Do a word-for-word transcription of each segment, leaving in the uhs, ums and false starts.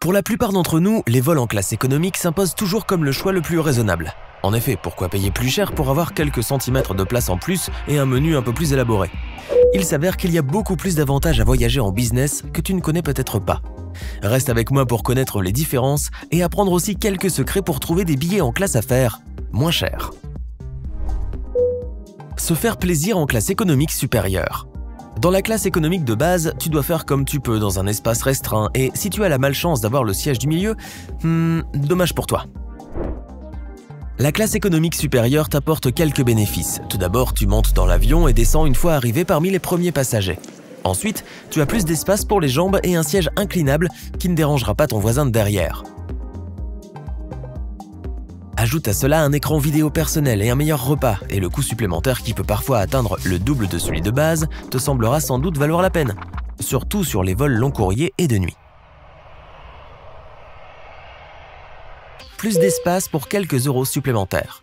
Pour la plupart d'entre nous, les vols en classe économique s'imposent toujours comme le choix le plus raisonnable. En effet, pourquoi payer plus cher pour avoir quelques centimètres de place en plus et un menu un peu plus élaboré? Il s'avère qu'il y a beaucoup plus d'avantages à voyager en business que tu ne connais peut-être pas. Reste avec moi pour connaître les différences et apprendre aussi quelques secrets pour trouver des billets en classe affaires moins chers. Se faire plaisir en classe économique supérieure. Dans la classe économique de base, tu dois faire comme tu peux dans un espace restreint et si tu as la malchance d'avoir le siège du milieu, hmm, dommage pour toi. La classe économique supérieure t'apporte quelques bénéfices. Tout d'abord, tu montes dans l'avion et descends une fois arrivé parmi les premiers passagers. Ensuite, tu as plus d'espace pour les jambes et un siège inclinable qui ne dérangera pas ton voisin de derrière. Ajoute à cela un écran vidéo personnel et un meilleur repas, et le coût supplémentaire qui peut parfois atteindre le double de celui de base te semblera sans doute valoir la peine, surtout sur les vols long courrier et de nuit. Plus d'espace pour quelques euros supplémentaires.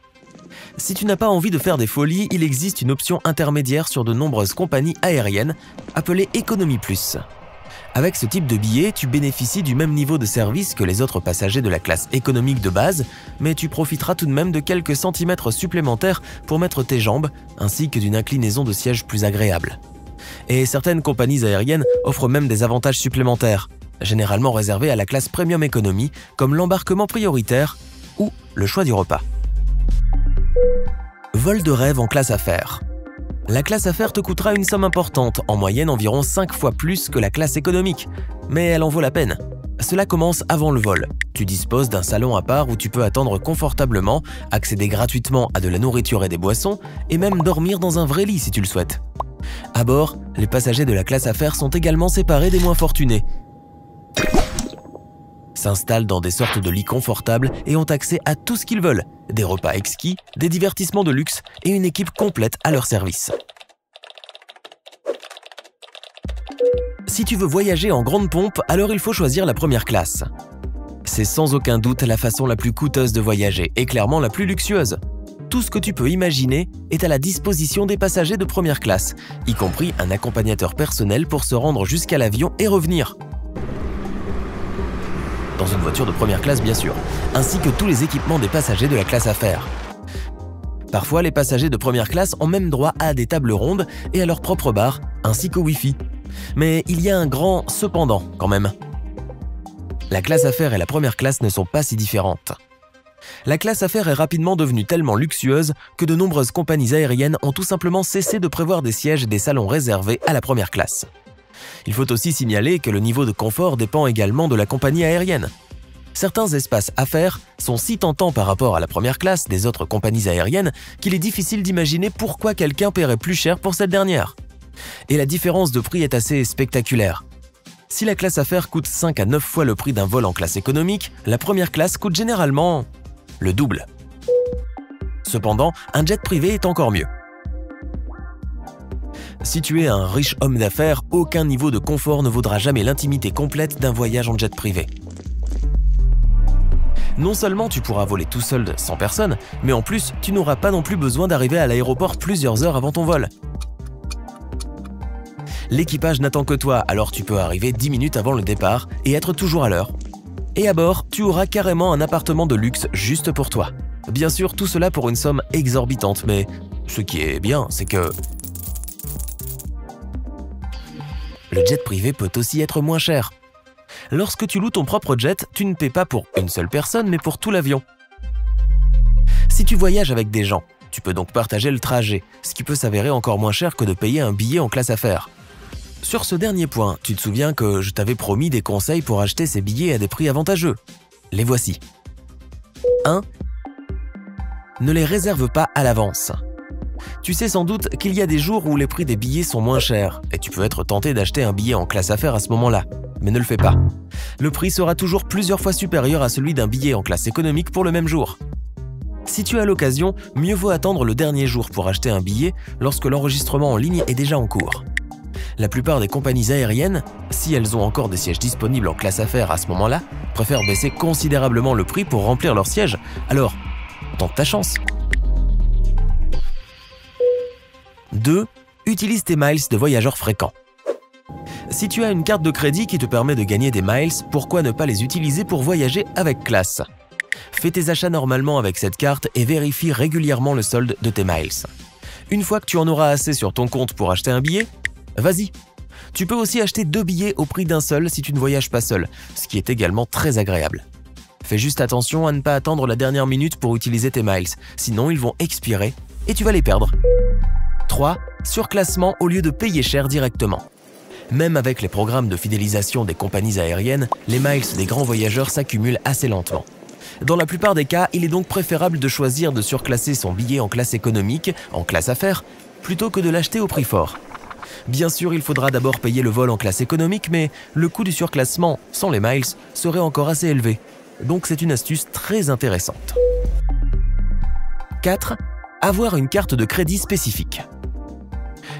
Si tu n'as pas envie de faire des folies, il existe une option intermédiaire sur de nombreuses compagnies aériennes, appelée Economy Plus. Avec ce type de billet, tu bénéficies du même niveau de service que les autres passagers de la classe économique de base, mais tu profiteras tout de même de quelques centimètres supplémentaires pour mettre tes jambes, ainsi que d'une inclinaison de siège plus agréable. Et certaines compagnies aériennes offrent même des avantages supplémentaires, généralement réservés à la classe Premium Economy, comme l'embarquement prioritaire ou le choix du repas. Vol de rêve en classe affaires. La classe affaires te coûtera une somme importante, en moyenne environ cinq fois plus que la classe économique, mais elle en vaut la peine. Cela commence avant le vol. Tu disposes d'un salon à part où tu peux attendre confortablement, accéder gratuitement à de la nourriture et des boissons, et même dormir dans un vrai lit si tu le souhaites. À bord, les passagers de la classe affaires sont également séparés des moins fortunés, s'installent dans des sortes de lits confortables et ont accès à tout ce qu'ils veulent, des repas exquis, des divertissements de luxe et une équipe complète à leur service. Si tu veux voyager en grande pompe, alors il faut choisir la première classe. C'est sans aucun doute la façon la plus coûteuse de voyager et clairement la plus luxueuse. Tout ce que tu peux imaginer est à la disposition des passagers de première classe, y compris un accompagnateur personnel pour se rendre jusqu'à l'avion et revenir. Dans une voiture de première classe bien sûr, ainsi que tous les équipements des passagers de la classe affaires. Parfois, les passagers de première classe ont même droit à des tables rondes et à leur propre bar, ainsi qu'au Wi-Fi. Mais il y a un grand cependant quand même. La classe affaires et la première classe ne sont pas si différentes. La classe affaires est rapidement devenue tellement luxueuse que de nombreuses compagnies aériennes ont tout simplement cessé de prévoir des sièges et des salons réservés à la première classe. Il faut aussi signaler que le niveau de confort dépend également de la compagnie aérienne. Certains espaces affaires sont si tentants par rapport à la première classe des autres compagnies aériennes qu'il est difficile d'imaginer pourquoi quelqu'un paierait plus cher pour cette dernière. Et la différence de prix est assez spectaculaire. Si la classe affaires coûte cinq à neuf fois le prix d'un vol en classe économique, la première classe coûte généralement le double. Cependant, un jet privé est encore mieux. Si tu es un riche homme d'affaires, aucun niveau de confort ne vaudra jamais l'intimité complète d'un voyage en jet privé. Non seulement tu pourras voler tout seul de cent personnes, mais en plus, tu n'auras pas non plus besoin d'arriver à l'aéroport plusieurs heures avant ton vol. L'équipage n'attend que toi, alors tu peux arriver dix minutes avant le départ et être toujours à l'heure. Et à bord, tu auras carrément un appartement de luxe juste pour toi. Bien sûr, tout cela pour une somme exorbitante, mais ce qui est bien, c'est que… le jet privé peut aussi être moins cher. Lorsque tu loues ton propre jet, tu ne paies pas pour une seule personne, mais pour tout l'avion. Si tu voyages avec des gens, tu peux donc partager le trajet, ce qui peut s'avérer encore moins cher que de payer un billet en classe affaires. Sur ce dernier point, tu te souviens que je t'avais promis des conseils pour acheter ces billets à des prix avantageux. Les voici. un. Ne les réserve pas à l'avance. Tu sais sans doute qu'il y a des jours où les prix des billets sont moins chers et tu peux être tenté d'acheter un billet en classe affaires à ce moment-là, mais ne le fais pas. Le prix sera toujours plusieurs fois supérieur à celui d'un billet en classe économique pour le même jour. Si tu as l'occasion, mieux vaut attendre le dernier jour pour acheter un billet lorsque l'enregistrement en ligne est déjà en cours. La plupart des compagnies aériennes, si elles ont encore des sièges disponibles en classe affaires à ce moment-là, préfèrent baisser considérablement le prix pour remplir leurs sièges, alors tente ta chance. deux. Utilise tes miles de voyageurs fréquents. Si tu as une carte de crédit qui te permet de gagner des miles, pourquoi ne pas les utiliser pour voyager avec classe? Fais tes achats normalement avec cette carte et vérifie régulièrement le solde de tes miles. Une fois que tu en auras assez sur ton compte pour acheter un billet, vas-y! Tu peux aussi acheter deux billets au prix d'un seul si tu ne voyages pas seul, ce qui est également très agréable. Fais juste attention à ne pas attendre la dernière minute pour utiliser tes miles, sinon ils vont expirer et tu vas les perdre. trois. Surclassement au lieu de payer cher directement. Même avec les programmes de fidélisation des compagnies aériennes, les miles des grands voyageurs s'accumulent assez lentement. Dans la plupart des cas, il est donc préférable de choisir de surclasser son billet en classe économique, en classe affaires, plutôt que de l'acheter au prix fort. Bien sûr, il faudra d'abord payer le vol en classe économique, mais le coût du surclassement, sans les miles, serait encore assez élevé. Donc c'est une astuce très intéressante. quatre. Avoir une carte de crédit spécifique.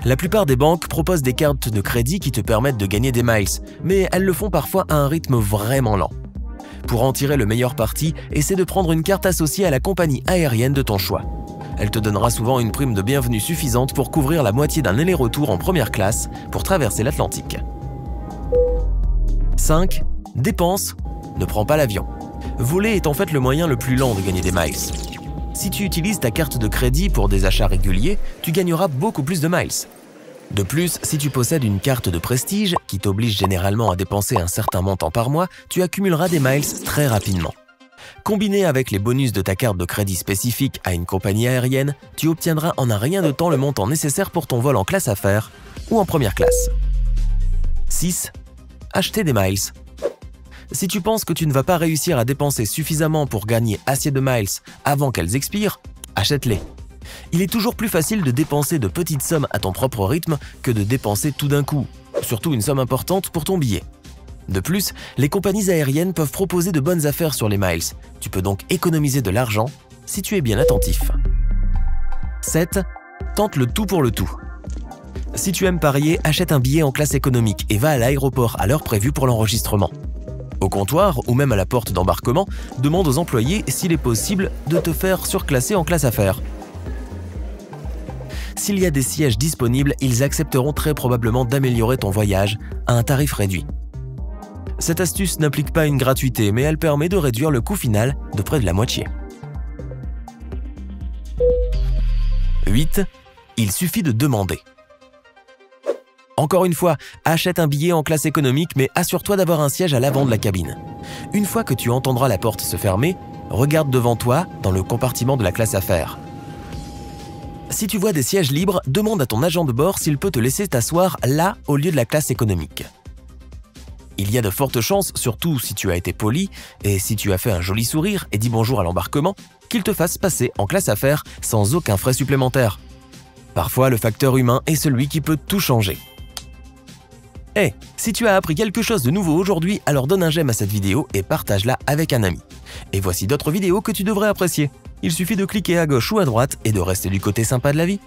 La plupart des banques proposent des cartes de crédit qui te permettent de gagner des miles, mais elles le font parfois à un rythme vraiment lent. Pour en tirer le meilleur parti, essaie de prendre une carte associée à la compagnie aérienne de ton choix. Elle te donnera souvent une prime de bienvenue suffisante pour couvrir la moitié d'un aller-retour en première classe pour traverser l'Atlantique. cinq. Dépenses. Ne prends pas l'avion. Voler est en fait le moyen le plus lent de gagner des miles. Si tu utilises ta carte de crédit pour des achats réguliers, tu gagneras beaucoup plus de miles. De plus, si tu possèdes une carte de prestige, qui t'oblige généralement à dépenser un certain montant par mois, tu accumuleras des miles très rapidement. Combiné avec les bonus de ta carte de crédit spécifique à une compagnie aérienne, tu obtiendras en un rien de temps le montant nécessaire pour ton vol en classe affaires ou en première classe. six. Acheter des miles. Si tu penses que tu ne vas pas réussir à dépenser suffisamment pour gagner assez de miles avant qu'elles expirent, achète-les. Il est toujours plus facile de dépenser de petites sommes à ton propre rythme que de dépenser tout d'un coup, surtout une somme importante pour ton billet. De plus, les compagnies aériennes peuvent proposer de bonnes affaires sur les miles. Tu peux donc économiser de l'argent si tu es bien attentif. sept. Tente le tout pour le tout. Si tu aimes parier, achète un billet en classe économique et va à l'aéroport à l'heure prévue pour l'enregistrement. Au comptoir ou même à la porte d'embarquement, demande aux employés s'il est possible de te faire surclasser en classe affaires. S'il y a des sièges disponibles, ils accepteront très probablement d'améliorer ton voyage à un tarif réduit. Cette astuce n'implique pas une gratuité, mais elle permet de réduire le coût final de près de la moitié. huit. Il suffit de demander. Encore une fois, achète un billet en classe économique, mais assure-toi d'avoir un siège à l'avant de la cabine. Une fois que tu entendras la porte se fermer, regarde devant toi dans le compartiment de la classe affaires. Si tu vois des sièges libres, demande à ton agent de bord s'il peut te laisser t'asseoir là au lieu de la classe économique. Il y a de fortes chances, surtout si tu as été poli et si tu as fait un joli sourire et dit bonjour à l'embarquement, qu'il te fasse passer en classe affaires sans aucun frais supplémentaire. Parfois, le facteur humain est celui qui peut tout changer. Eh, hey, si tu as appris quelque chose de nouveau aujourd'hui, alors donne un j'aime à cette vidéo et partage-la avec un ami. Et voici d'autres vidéos que tu devrais apprécier. Il suffit de cliquer à gauche ou à droite et de rester du côté sympa de la vie.